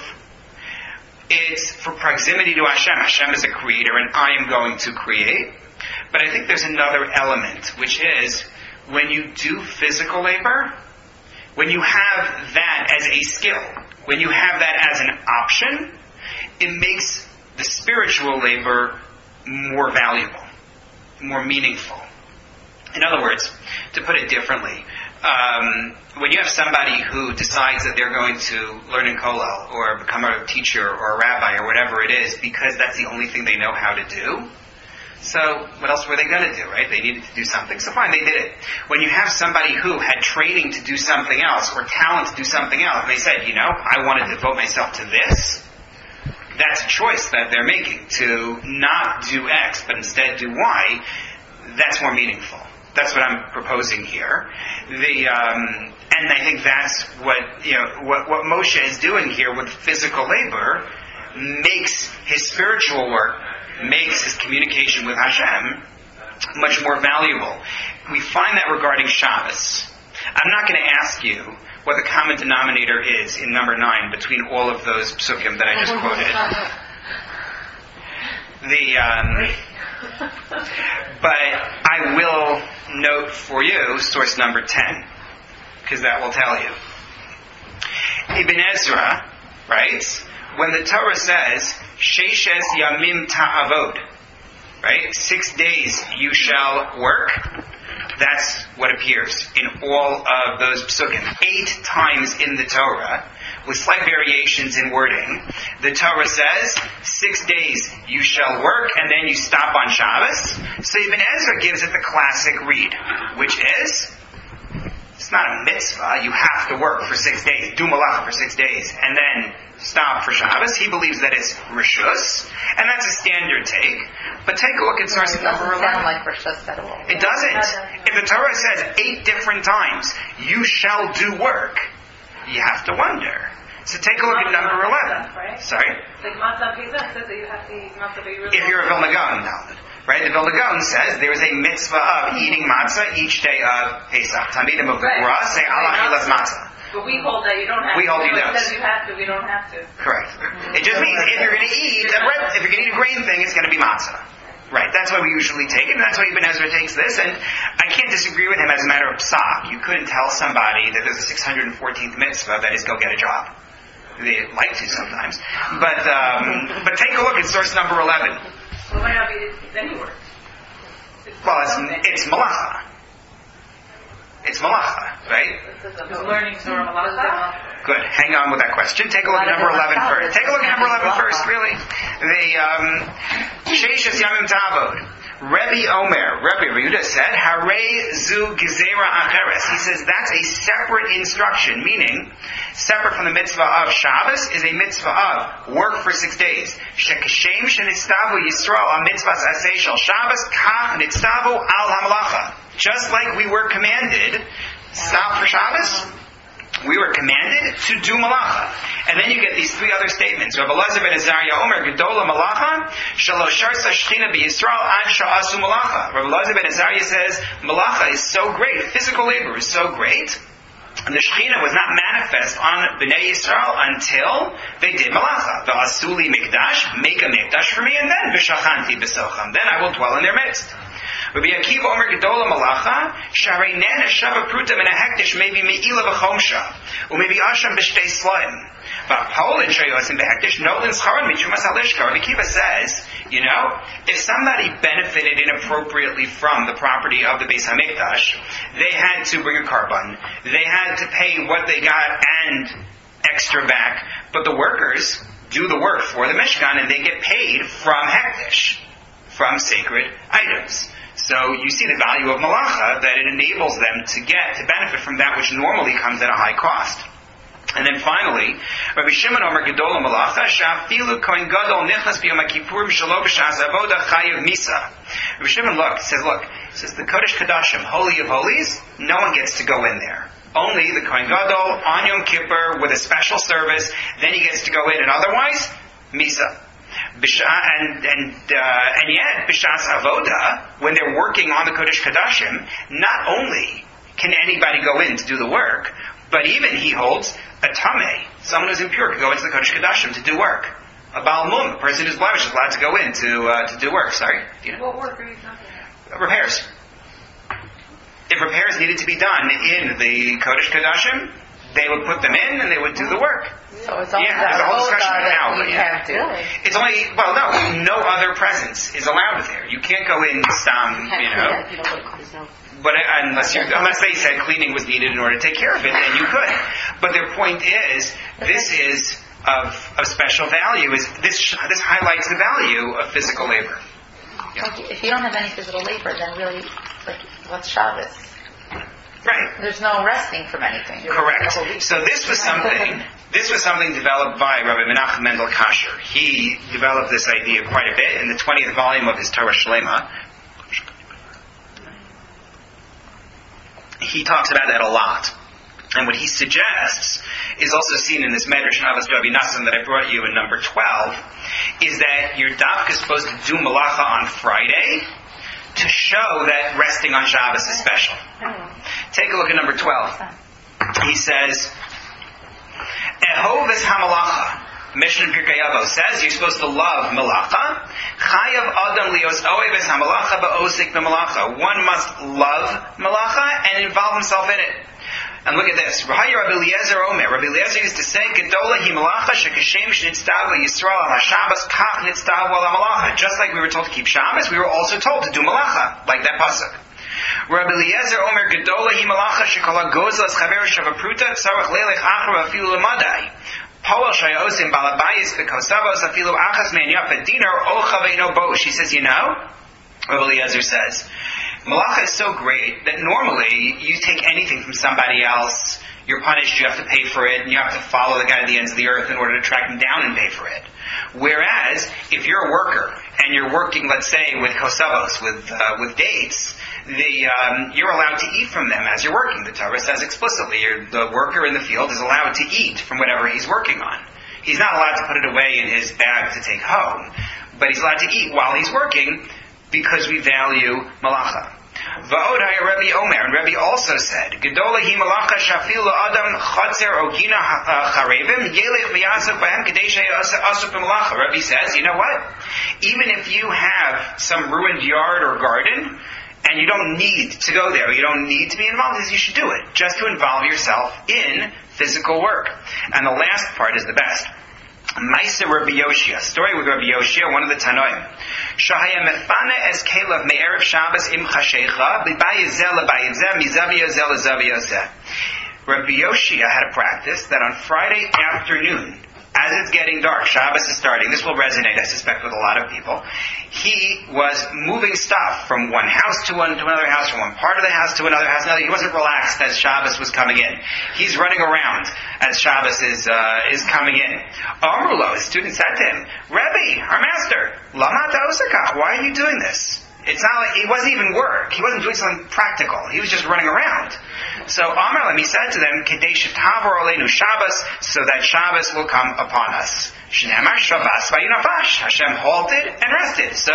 It's for proximity to Hashem. Hashem is a creator and I am going to create. But I think there's another element, which is when you do physical labor, when you have that as a skill, when you have that as an option, it makes the spiritual labor more valuable, more meaningful. In other words, to put it differently, when you have somebody who decides that they're going to learn in kollel or become a teacher or a rabbi or whatever it is because that's the only thing they know how to do, so what else were they going to do, right? They needed to do something, so fine, they did it. When you have somebody who had training to do something else or talent to do something else, and they said, you know, I want to devote myself to this, that's a choice that they're making, to not do X but instead do Y. That's more meaningful. That's what I'm proposing here. And I think that's what, you know, what Moshe is doing here with physical labor makes his spiritual work, makes his communication with Hashem much more valuable. We find that regarding Shabbos. I'm not going to ask you what the common denominator is in number 9 between all of those psukim that I just quoted. But I will note for you source number 10, because that will tell you. Ibn Ezra writes, when the Torah says, Sheishes Yamim Ta'avod, right? 6 days you shall work. That's what appears in all of those psukim. 8 times in the Torah, with slight variations in wording, the Torah says, 6 days you shall work, and then you stop on Shabbos. So Ibn Ezra gives it the classic read, which is, it's not a mitzvah, you have to work for 6 days, do malacha for 6 days, and then stop for Shabbos. He believes that it's rishus, and that's a standard take. But take a look at source number 11. It doesn't sound like rishus at all. It doesn't. If the Torah says 8 different times, you shall do work, you have to wonder. So take a look at number 11. Right? Sorry? It's like matzah pizza says that you have to eat matzah, but you really, if you're a Vilna Gaon, no. Right? The Vilna Gaon says there is a mitzvah of eating matzah each day of Pesach. Tamidim of Gura say Allah hilas matzah. But we hold that you don't have to. We hold you don't. It says you have to, we don't have to. Correct. Mm-hmm. It just means if you're going to eat a bread, if you're going to eat a grain thing, it's going to be matzah. Right, that's why we usually take it, and that's why Ibn Ezra takes this, and I can't disagree with him as a matter of psak. You couldn't tell somebody that there's a 614th mitzvah that is go get a job. They like to sometimes. But take a look at source number 11. Well, it might not be any word. It's malacha. It's malacha, right? It's learning Torah malacha. Good. Hang on with that question. Take a look at number 11 first. Take a look at number 11 first, really. The Sheishes Yamim Ta'avod. Rebbe Omer, Rebbe Yehuda said, Harei zu Gezerah Acheres. He says that's a separate instruction, meaning separate from the mitzvah of Shabbos is a mitzvah of work for 6 days. Shekashem shenitztavu Yisrael on mitzvahs aseh shel Shabbos kach nitztavu al hamalacha. Just like we were commanded, stop for Shabbos, we were commanded to do malacha. And then you get these 3 other statements. Rabbi Elazar ben Azariah Omer, Gedola malacha, Shalosharsa Shechina b'Yisrael ad sha'asu malacha. Rabbi Elazar ben Azariah says, malacha is so great, physical labor is so great, and the Shekhinah was not manifest on Bnei Yisrael until they did malacha. V'asuli mikdash, make a mikdash for me, and then v'shachanti b'socham, then I will dwell in their midst. Rabbi Akiva Omer Gedola Malacha, Sharei Nana Shava Pruta Min Hektish Maybe Meila V'Chomsha, Umaybe Asham B'Shtei Slaim, V'Apol Shayosim B'Hektish Nolin Scharon Mitchumas Alishka. Rabbi Akiva says, you know, if somebody benefited inappropriately from the property of the Beis Hamikdash, they had to bring a karban, they had to pay what they got and extra back, but the workers do the work for the Mishkan and they get paid from Hektish, from sacred items. So you see the value of malacha, that it enables them to benefit from that which normally comes at a high cost. And then finally, Rabbi Shimon Omer Gedola Malacha, Shafilu Kohen Gadol Nichnas B'Yom HaKippurim Shelo B'Shas Avoda Chayav Misa. Rabbi Shimon says the Kodesh Kadashim, Holy of Holies, no one gets to go in there. Only the Kohen Gadol on Yom Kippur with a special service, then he gets to go in, and otherwise, Misa. And yet, Bishas Avoda, when they're working on the Kodesh Kadashim, not only can anybody go in to do the work, but even, he holds, a Tameh, someone who's impure, can go into the Kodesh Kadashim to do work. A Baal Mum, a person who's blemish, is allowed to go in to do work. Sorry? You know? What work are you talking about? Repairs. If repairs needed to be done in the Kodesh Kadashim, they would put them in and they would do the work. So it's all that there's a whole discussion right now. But it's only, no other presence is allowed there. You can't go in some, But unless they said cleaning was needed in order to take care of it, then you could. But their point is, this is of special value. Is this highlights the value of physical labor? Yeah. Like if you don't have any physical labor, then really, what's Shabbos? Right. There's no resting from anything. Correct. So this was something developed by Rabbi Menachem Mendel Kasher. He developed this idea quite a bit in the 20th volume of his Torah Shlema. He talks about that a lot. And what he suggests is also seen in this Medrash Rabbi Nassim that I brought you in number 12, is that your dafka is supposed to do malacha on Friday to show that resting on Shabbos is special. Take a look at number 12. He says, Ehov es ha-malacha. Mishnah Pirkei Avos says you're supposed to love malacha. Chayav adam lios oev es ha-malacha ba'osik b'malacha. One must love malacha and involve himself in it. And look at this. Rabbi Eliezer Omer. Rabbi Eliezer used to say, "Gedola hi malacha shekashem shnitzav leYisrael al Shabbos kach nitzav al malacha." Just like we were told to keep Shabbos, we were also told to do malacha, like that pasuk. Rabbi Eliezer Omer, "Gedola hi malacha shekala gozlas chaver shavapruta tzarach lelech achra afilu lemadai." She says, Rabbi Eliezer says, malacha is so great that normally you take anything from somebody else, you're punished, you have to pay for it, and you have to follow the guy to the ends of the earth in order to track him down and pay for it. Whereas, if you're a worker, and you're working, let's say, with kosavos, with dates, you're allowed to eat from them as you're working. The Torah says explicitly, the worker in the field is allowed to eat from whatever he's working on. He's not allowed to put it away in his bag to take home, but he's allowed to eat while he's working, because we value malacha. Va'odai Rabbi Omer, and Rabbi also said, "Gedola hi malacha shafilu adam chatzer ogina charevim yelech miyasuk b'hem kadeshay asuk b'malacha." Rabbi says, you know what? Even if you have some ruined yard or garden, and you don't need to go there, you don't need to be involved in this, you should do it, just to involve yourself in physical work. And the last part is the best. Maisa Rabbi Yoshia, story with Rabbi Yoshia, one of the Tanoim. Shahaya mefana es kelev me'erev Shabbos im chashecha b'bayizeh lebayizeh mizaviyozeh lezaviyozeh. Rabbi Yoshia had a practice that on Friday afternoon, as it's getting dark, Shabbos is starting. This will resonate, I suspect, with a lot of people. He was moving stuff from one house to another house, from one part of the house to another house. He wasn't relaxed as Shabbos was coming in. He's running around as Shabbos is coming in. Amrulo, his student, said to him, "Rebbe, our master, lama ta'osaka, why are you doing this?" It's not like, it wasn't even work. He wasn't doing something practical. He was just running around. So Amar Lem, he said to them, "Kedei shetavor aleinu Shabbos," so that Shabbos will come upon us. Shnema Shabbos vayunafash. Hashem halted and rested. So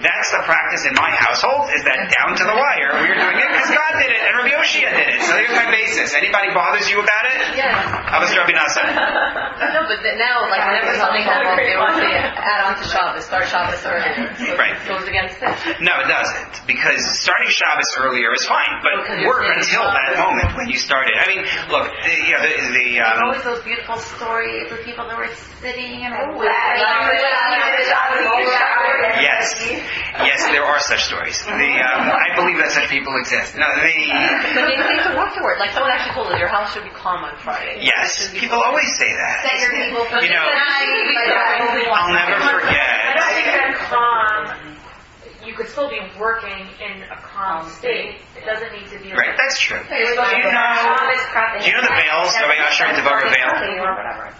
that's the practice in my household, is that down to the wire, we're doing it because God did it and Rabbi Yoshia did it. So there's my basis. Anybody bothers you about it? Yeah. I was Rabbi Nassim. No, but now, whenever something happens, they want to add on to Shabbos, start Shabbos earlier. So right. It goes against it. No, it doesn't, because starting Shabbos earlier is fine, but work until that moment when you started. I mean, look, there's always those beautiful stories of people that were sitting and yes, there are such stories. I believe that such people exist. No, but they need to work toward. Like someone actually told us, your house should be calm on Friday. Yes, people always say that. Set your people for the night. I'll never forget. I think that calm. You could still be working in a calm state. It doesn't need to be... Right, that's true. So do you know the veils? Rabbi Asher and Deborah veil?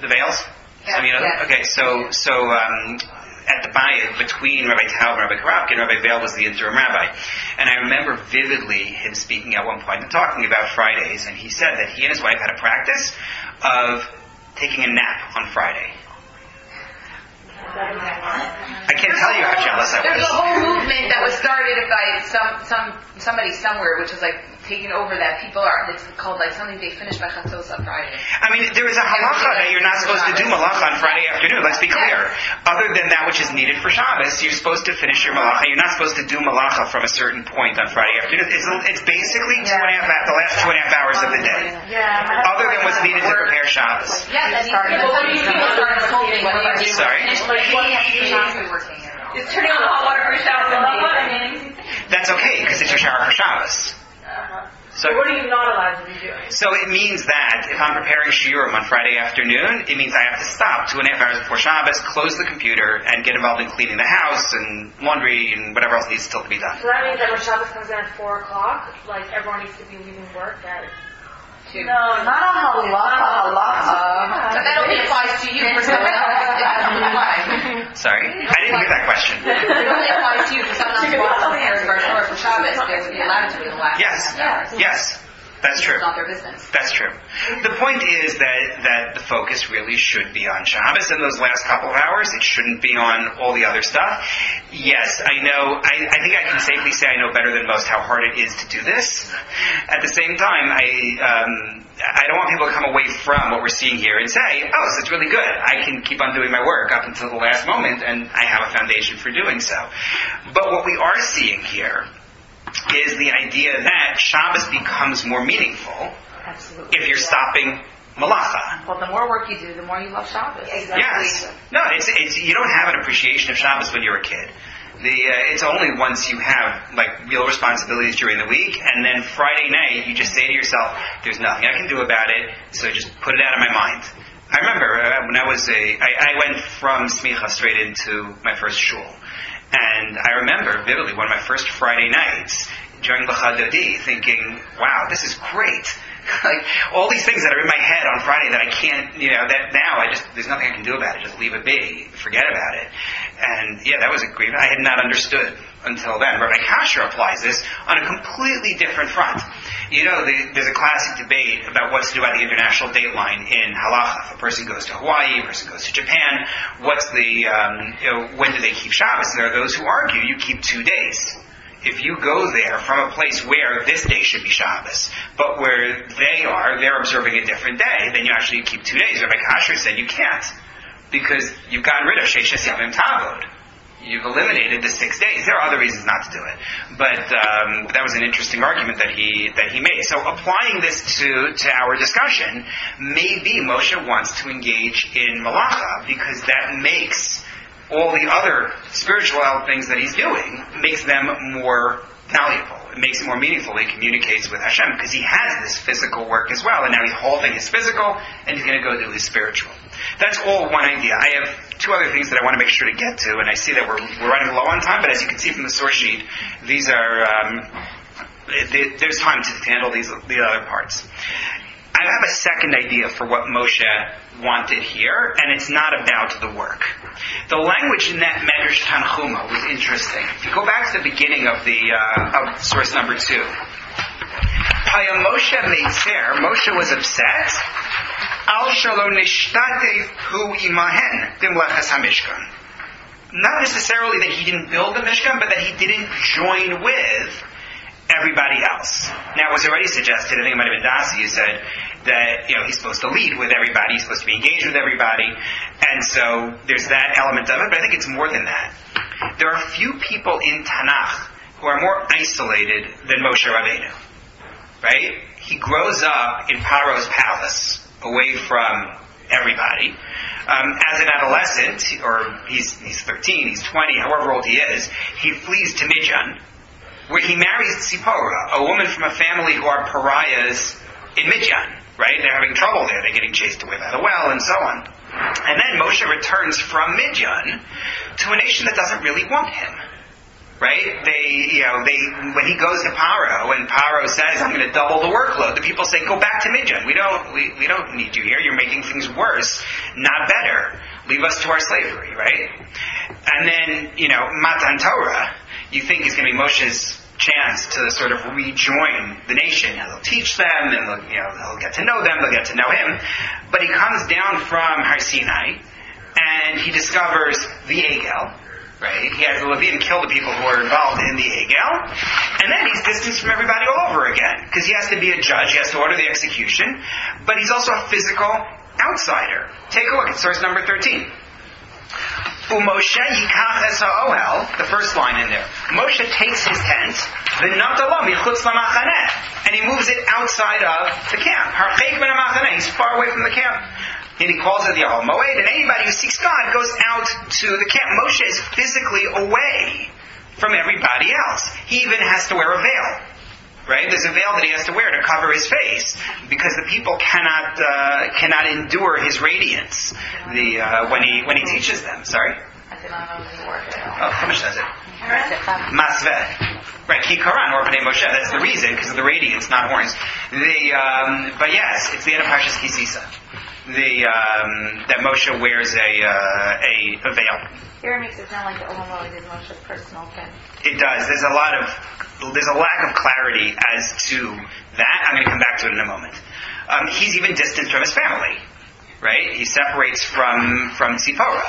The veils? Yeah. Okay, at the bayit between Rabbi Taub and Rabbi Karapkin, Rabbi Vail was the interim rabbi. And I remember vividly him speaking at one point and talking about Fridays, and he said that he and his wife had a practice of taking a nap on Friday. There's a whole movement that was started by somebody somewhere, which is like taking over that people are. It's called like something they finish by Chatzos on Friday. I mean, there is a halacha that you're not supposed to do malacha on Friday afternoon. Let's be clear. Other than that which is needed for Shabbos, you're supposed to finish your malacha. You're not supposed to do malacha from a certain point on Friday afternoon. It's basically 2.5 hours of the day. Yeah. Other than what's needed to prepare Shabbos. Yeah. Sorry. It's turning on the hot water for Shabbos. That's okay, because it's your shower for Shabbos. So what are you not allowed to be doing? So it means that if I'm preparing shiurim on Friday afternoon, it means I have to stop 2.5 hours before Shabbos, close the computer, and get involved in cleaning the house and laundry and whatever else needs still to be done. So that means that when Shabbos comes in at 4:00, like everyone needs to be leaving work at 2. No, not a halacha. But that only applies to you for someone else. Sorry, I didn't hear that question. It only applies to you for someone else who wants to prepare for Shabbos. They would be allowed to do the last. Yes. That's true. It's not their business. That's true. The point is that the focus really should be on Shabbos in those last couple of hours. It shouldn't be on all the other stuff. Yes, I know. I think I can safely say I know better than most how hard it is to do this. At the same time, I don't want people to come away from what we're seeing here and say, oh, so it's really good. I can keep on doing my work up until the last moment, and I have a foundation for doing so. But what we are seeing here is the idea that Shabbos becomes more meaningful if you're stopping malacha. Well, the more work you do, the more you love Shabbos. Exactly. Yes. No, it's you don't have an appreciation of Shabbos when you're a kid. It's only once you have like real responsibilities during the week, and then Friday night you just say to yourself, there's nothing I can do about it, so just put it out of my mind. I remember when I was I went from smicha straight into my first shul. And I remember vividly one of my first Friday nights during the Chadodi thinking, wow, this is great. Like all these things that are in my head on Friday that I can't, that now there's nothing I can do about it. Just leave it be. Forget about it. And yeah, that was a grief. I had not understood until then. Rabbi Kasher applies this on a completely different front. There's a classic debate about what to do about the international dateline in halacha. If a person goes to Hawaii, a person goes to Japan, what's the, when do they keep Shabbos? There are those who argue you keep 2 days. If you go there from a place where this day should be Shabbos, but where they're observing a different day, then you actually keep 2 days. Rabbi Kasher said you can't, because you've gotten rid of Sheishes Yamim Tavod. You've eliminated the 6 days. There are other reasons not to do it, but that was an interesting argument that he made. So applying this to our discussion, maybe Moshe wants to engage in malacha because that makes all the other spiritual things that he's doing, makes them more valuable. It makes it more meaningful. He communicates with Hashem because he has this physical work as well, and now he's holding his physical, and he's going to go do his spiritual. That's all one idea. I have two other things that I want to make sure to get to, and I see that we're running low on time, but as you can see from the source sheet, these are there's time to handle the other parts. I have a second idea for what Moshe wanted here, and it's not about the work. The language in that Medrash Tanchuma was interesting. If you go back to the beginning of the source number 2, Moshe was upset. Al shalo nishtate hu imahen dimleches hamishkan. Not necessarily that he didn't build the Mishkan, but that he didn't join with everybody else. Now, it was already suggested, I think it might have been Dasi who said that, he's supposed to lead with everybody, he's supposed to be engaged with everybody, and so there's that element of it, but I think it's more than that. There are few people in Tanakh who are more isolated than Moshe Rabbeinu, right? He grows up in Paro's palace, away from everybody. As an adolescent, or he's 13, he's 20, however old he is, he flees to Midian, where he marries Zipora, a woman from a family who are pariahs in Midian, right? They're having trouble there. They're getting chased away by the well and so on. And then Moshe returns from Midian to a nation that doesn't really want him, right? They when he goes to Paro and Paro says, I'm going to double the workload, the people say, go back to Midian. We don't need you here. You're making things worse, not better. Leave us to our slavery, right? And then, Matan Torah, you think is going to be Moshe's chance to sort of rejoin the nation. He'll teach them, and he'll get to know them, they'll get to know him. But he comes down from Har Sinai, and he discovers the Agel, right? He has the Levim kill the people who are involved in the Agel, and then he's distanced from everybody all over again, because he has to be a judge, he has to order the execution, but he's also a physical outsider. Take a look at source number 13. Moshe yikach es ha'ohel, the first line in there. Moshe takes his tent, and he moves it outside of the camp. He's far away from the camp. And he calls it the Ohel Moed, and anybody who seeks God goes out to the camp. Moshe is physically away from everybody else. He even has to wear a veil. Right? There's a veil that he has to wear to cover his face because the people cannot endure his radiance. When he teaches them. Sorry. Oh, how much does it? Masveh. Right? Ki Karan or Bnei Moshe. That's the reason, because of the radiance, not horns. But yes, it's the end of Parshas Kisisa. That Moshe wears a veil. Here it makes it sound like the Ohel Moed is Moshe's personal thing. It does. There's a lack of clarity as to that. I'm going to come back to it in a moment. He's even distanced from his family, right? He separates from Zipora.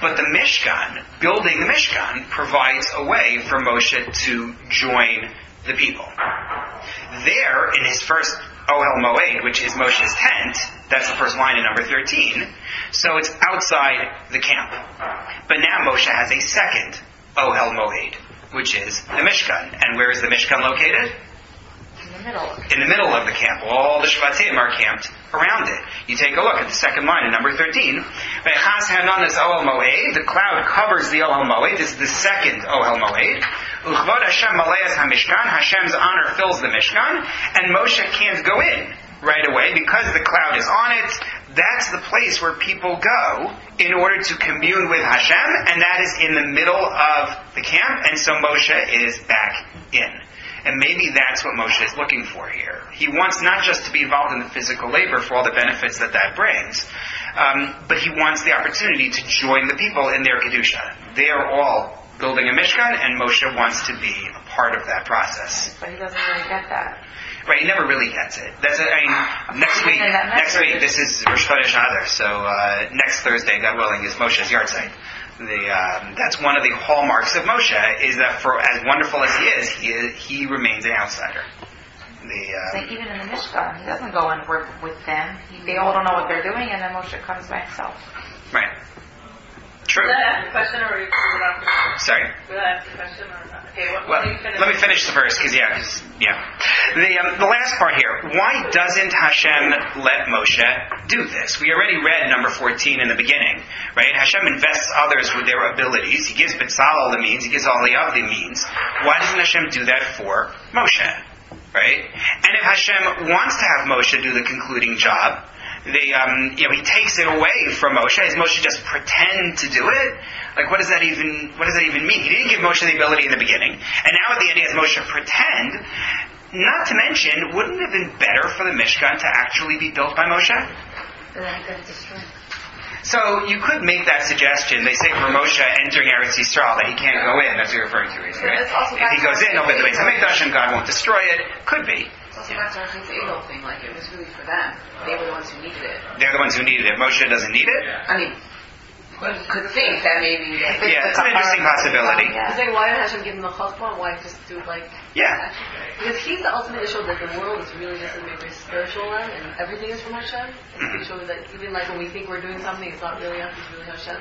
But the Mishkan, building the Mishkan, provides a way for Moshe to join the people. There, in his first Ohel Moed, which is Moshe's tent, that's the first line in number 13, so it's outside the camp. But now Moshe has a second Ohel Moed, which is the Mishkan. And where is the Mishkan located? In the middle of the camp. All the Shvatim are camped around it. You take a look at the second line in number 13. V'echaz hanan es Ohel Moed. The cloud covers the Ohel Moed. This is the second Ohel Moed. U'chvod Hashem maleas HaMishkan. Hashem's honor fills the Mishkan. And Moshe can't go in right away because the cloud is on it. That's the place where people go in order to commune with Hashem, and that is in the middle of the camp, and so Moshe is back in. And maybe that's what Moshe is looking for here. He wants not just to be involved in the physical labor for all the benefits that brings, but he wants the opportunity to join the people in their Kedusha. They are all building a Mishkan, and Moshe wants to be a part of that process. But he doesn't really get that. Right, he never really gets it. Next week, this is Rosh Chodesh Adar, so next Thursday, God willing, is Moshe's yard site. That's one of the hallmarks of Moshe, is that for as wonderful as he remains an outsider. Like even in the Mishkan, he doesn't go and work with them. They all don't know what they're doing, and then Moshe comes by himself. Right. True. Did I ask the question, or were you not finished? Sorry. Did I ask the question, or not? Okay, let me finish the verse, because. The last part here. Why doesn't Hashem let Moshe do this? We already read number 14 in the beginning, right? Hashem invests others with their abilities. He gives Betzalel the means. He gives Eliyahu the means. Why doesn't Hashem do that for Moshe, right? And if Hashem wants to have Moshe do the concluding job, he takes it away from Moshe. Does Moshe just pretend to do it? Like, what does that even mean? He didn't give Moshe the ability in the beginning, and now at the end he has Moshe pretend. Not to mention, wouldn't it have been better for the Mishkan to actually be built by Moshe? So you could make that suggestion. They say for Moshe entering Eretz Yisrael that he can't go in. That's what you're referring to, right? If he goes in, he'll be the Hamikdash and God won't destroy it. Could be. It's also back to Moshe's Agel thing. Like, it was really for them. They were the ones who needed it. They're the ones who needed it. Moshe doesn't need it? Yeah. I mean, one could think that maybe... Yeah, it's an interesting possibility. It's like, why didn't Hashem give him a chokmah? Why just do, like... Yeah. Because he's the ultimate issue that the world is really just a very spiritual one, and everything is from Hashem. It's pretty sure that even, like, when we think we're doing something, it's not really us, it's really Hashem.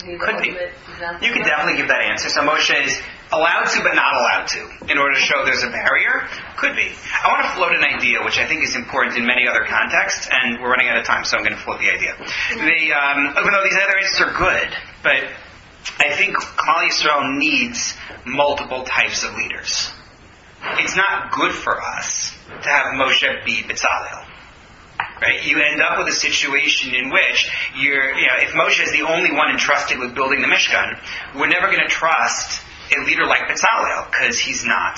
Could be. You can definitely give that answer. So Moshe is allowed to but not allowed to in order to show there's a barrier. Could be. I want to float an idea which I think is important in many other contexts, and we're running out of time, so I'm going to float the idea. Even though these other answers are good, but I think Klal Yisrael needs multiple types of leaders. It's not good for us to have Moshe be Betzalel. Right? You end up with a situation in which if Moshe is the only one entrusted with building the Mishkan, we're never going to trust a leader like Betzalel because he's not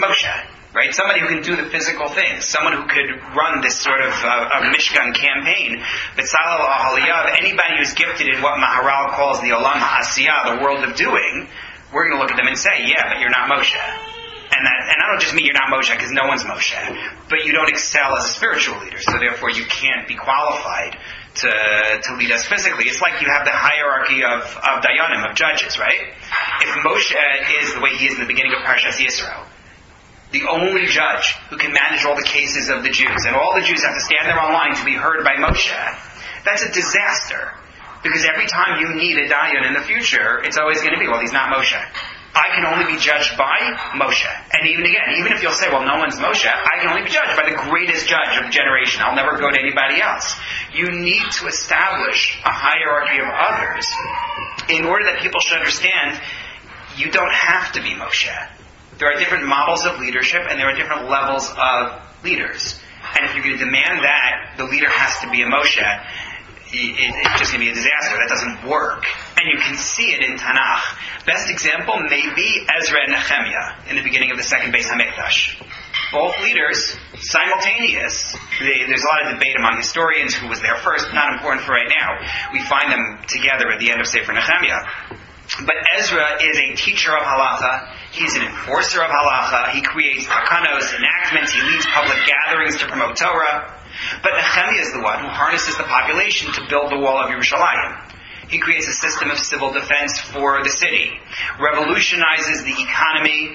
Moshe. Right? Somebody who can do the physical things, someone who could run this sort of a Mishkan campaign. Betzalel Ahaliyav, anybody who's gifted in what Maharal calls the Olam HaAsiyah, the world of doing, we're going to look at them and say, yeah, but you're not Moshe. And I don't just mean you're not Moshe, because no one's Moshe, but you don't excel as a spiritual leader, so therefore you can't be qualified to lead us physically. It's like you have the hierarchy of Dayanim, of judges, right? If Moshe is the way he is in the beginning of Parashas Yisro, the only judge who can manage all the cases of the Jews, and all the Jews have to stand there online to be heard by Moshe, that's a disaster. Because every time you need a Dayan in the future, it's always going to be, well, he's not Moshe. I can only be judged by Moshe. And even if you'll say, well, no one's Moshe, I can only be judged by the greatest judge of the generation. I'll never go to anybody else. You need to establish a hierarchy of others in order that people should understand you don't have to be Moshe. There are different models of leadership, and there are different levels of leaders. And if you're going to demand that, the leader has to be a Moshe, it's just going to be a disaster. That doesn't work. And you can see it in Tanakh. Best example may be Ezra and Nehemiah in the beginning of the second base Hamikdash. Both leaders, simultaneous. There's a lot of debate among historians who was there first, not important for right now. We find them together at the end of Sefer Nehemiah. But Ezra is a teacher of halacha. He's an enforcer of halacha. He creates takanos, enactments. He leads public gatherings to promote Torah. But Nehemiah is the one who harnesses the population to build the wall of Yerushalayim. He creates a system of civil defense for the city, revolutionizes the economy.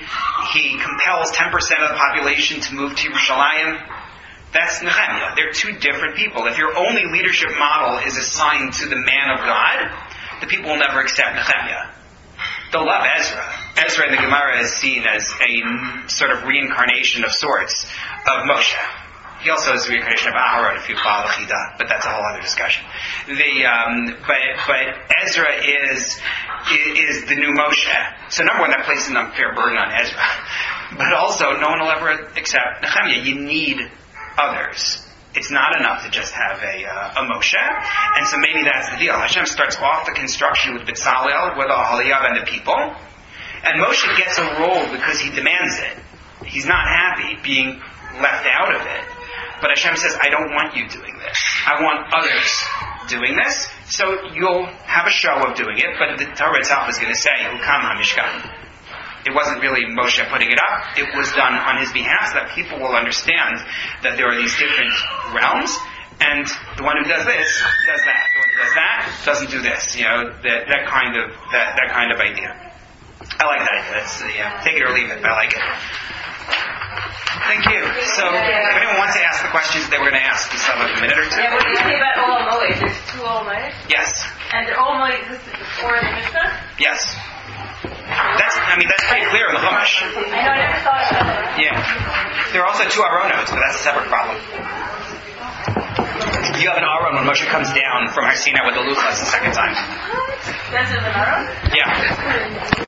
He compels 10% of the population to move to Yerushalayim. That's Nehemiah. They're two different people. If your only leadership model is assigned to the man of God, the people will never accept Nehemiah. They'll love Ezra. Ezra in the Gemara is seen as a sort of reincarnation of sorts of Moshe. He also is the reincarnation of Aron, if you follow Chida, but that's a whole other discussion. But Ezra is the new Moshe. So number one, that places an unfair burden on Ezra. But also, no one will ever accept Nehemiah. You need others. It's not enough to just have a Moshe. And so maybe that's the deal. Hashem starts off the construction with Betzalel, with Oholiab and the people. And Moshe gets a role because he demands it. He's not happy being left out of it. But Hashem says, I don't want you doing this. I want others doing this. So you'll have a show of doing it, but the Torah itself is going to say, Ukam HaMishkan. It wasn't really Moshe putting it up. It was done on his behalf so that people will understand that there are these different realms, and the one who does this, does that. The one who does that, doesn't do this. You know, that kind of idea. I like that idea. That's, take it or leave it, but I like it. Thank you. So, if anyone wants to ask the questions that we're going to ask, just have a minute or two. Yeah, what do you say about Ohel Moed? There's two Ohel Moed? Yes. And Ohel Moed existed before the Mishnah? Yes. That's pretty clear in the Chumash. I know, I never thought about that. Yeah. There are also two Aronos, but that's a separate problem. You have an Aron when Moshe comes down from Har Sinai with the Luchas the second time. That's an Aron? Yeah.